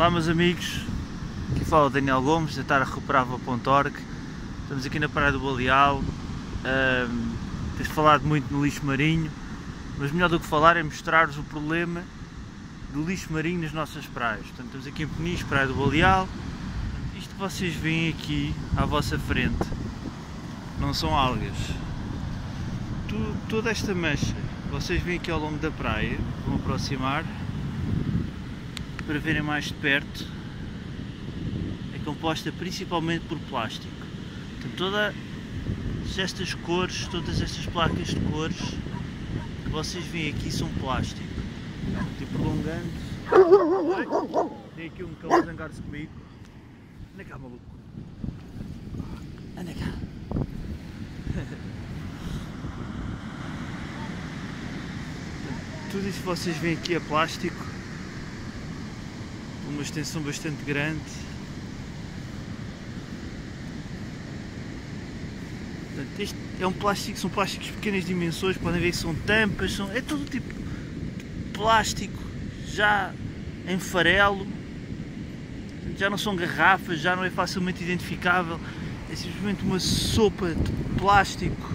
Olá meus amigos, aqui fala o Daniel Gomes da TaraRecupera.org. Estamos aqui na Praia do Baleal. Tens falado muito no lixo marinho, mas melhor do que falar é mostrar-vos o problema do lixo marinho nas nossas praias. Portanto, estamos aqui em Peniche, Praia do Baleal. Isto que vocês veem aqui à vossa frente não são algas. Toda esta mancha vocês veem aqui ao longo da praia. Vão aproximar para verem mais de perto. É composta principalmente por plástico. Então, todas estas cores, todas estas placas de cores que vocês veem aqui são plástico. E prolongando. Tem aqui um cão a zangar-se comigo. Anda cá, maluco. Anda cá. Tudo isso que vocês veem aqui é plástico, uma extensão bastante grande. Portanto, este é um plástico, são plásticos de pequenas dimensões, podem ver que são tampas, é todo tipo de plástico, já em farelo, já não são garrafas, já não é facilmente identificável, é simplesmente uma sopa de plástico.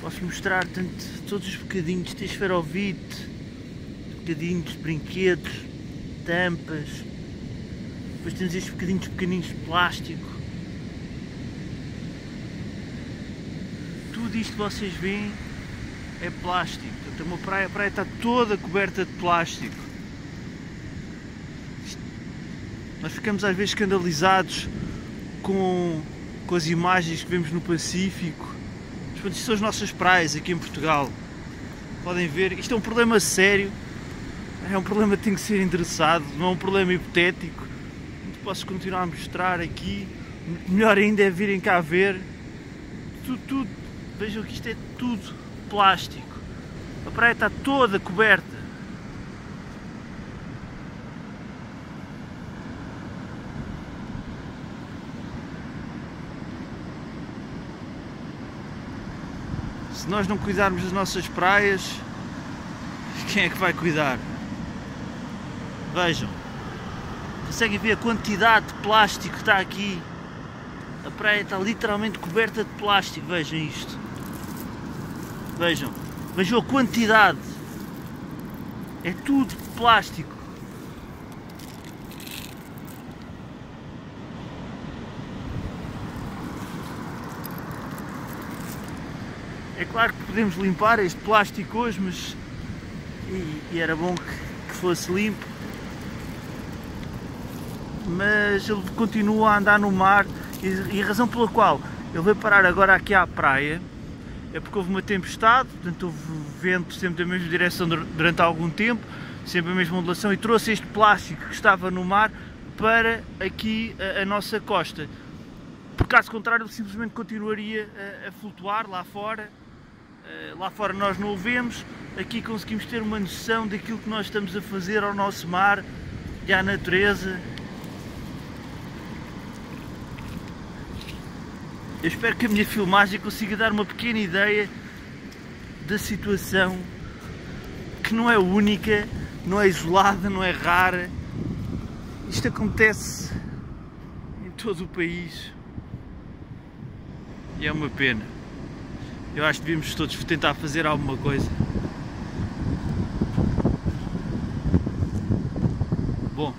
Posso mostrar tanto, todos os bocadinhos, tem esferovite, bocadinhos de brinquedos, tampas, depois temos estes bocadinhos pequeninos de plástico. Tudo isto que vocês veem é plástico. Portanto, uma praia, a praia está toda coberta de plástico. Nós ficamos às vezes escandalizados com as imagens que vemos no Pacífico. Isto são as nossas praias aqui em Portugal. Podem ver, isto é um problema sério, é um problema que tem que ser endereçado, não é um problema hipotético. Posso continuar a mostrar aqui, melhor ainda é virem cá ver. Tudo, vejam que isto é tudo plástico. A praia está toda coberta. Se nós não cuidarmos das nossas praias, quem é que vai cuidar? Vejam, conseguem ver a quantidade de plástico que está aqui? A praia está literalmente coberta de plástico, vejam isto. Vejam a quantidade. É tudo plástico. É claro que podemos limpar este plástico hoje, mas e era bom que fosse limpo, mas ele continua a andar no mar e a razão pela qual ele veio parar agora aqui à praia é porque houve uma tempestade, portanto houve vento sempre da mesma direção durante algum tempo, sempre a mesma ondulação, e trouxe este plástico que estava no mar para aqui a nossa costa. Por caso contrário, ele simplesmente continuaria a flutuar lá fora. Lá fora nós não o vemos, aqui conseguimos ter uma noção daquilo que nós estamos a fazer ao nosso mar e à natureza. Eu espero que a minha filmagem consiga dar uma pequena ideia da situação, que não é única, não é isolada, não é rara. Isto acontece em todo o país e é uma pena. Eu acho que devíamos todos tentar fazer alguma coisa. Bom.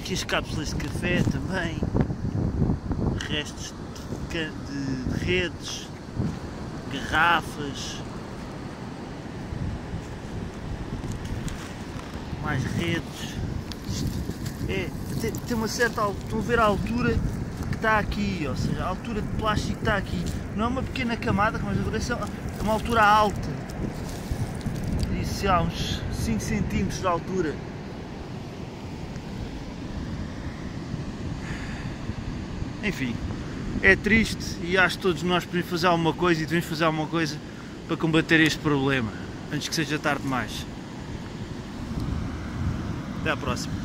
Aqui as cápsulas de café também. Restos de redes. Garrafas. Mais redes. Tem uma certa altura, estão a ver a altura que está aqui, ou seja, a altura de plástico que está aqui. Não é uma pequena camada, mas é uma altura alta. Isso há uns 5 cm de altura. Enfim, é triste e acho que todos nós podemos fazer alguma coisa e devemos fazer alguma coisa para combater este problema, antes que seja tarde demais. Até a próxima.